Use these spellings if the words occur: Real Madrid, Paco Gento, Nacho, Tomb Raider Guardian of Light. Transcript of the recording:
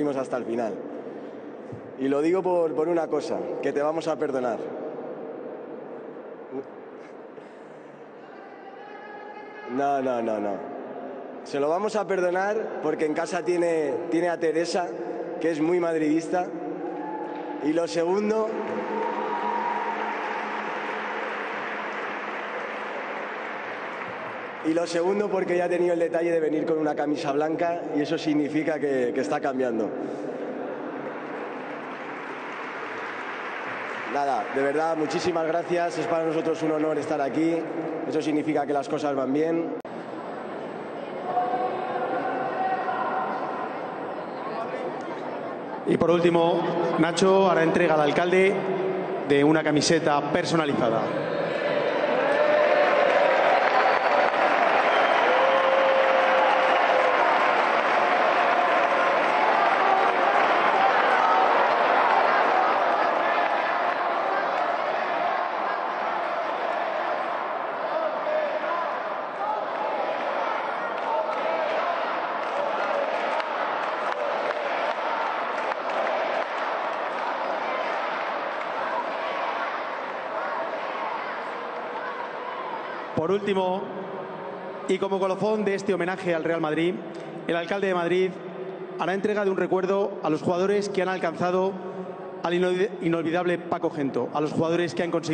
sufrimos hasta el final. Y lo digo por una cosa, que te vamos a perdonar. No, no, no, no. Se lo vamos a perdonar porque en casa tiene a Teresa, que es muy madridista. Y lo segundo... Y lo segundo porque ya ha tenido el detalle de venir con una camisa blanca y eso significa que está cambiando. Nada, de verdad, muchísimas gracias. Es para nosotros un honor estar aquí. Eso significa que las cosas van bien. Y por último, Nacho hará entrega al alcalde de una camiseta personalizada. Por último, y como colofón de este homenaje al Real Madrid, el alcalde de Madrid hará entrega de un recuerdo a los jugadores que han alcanzado al inolvidable Paco Gento, a los jugadores que han conseguido...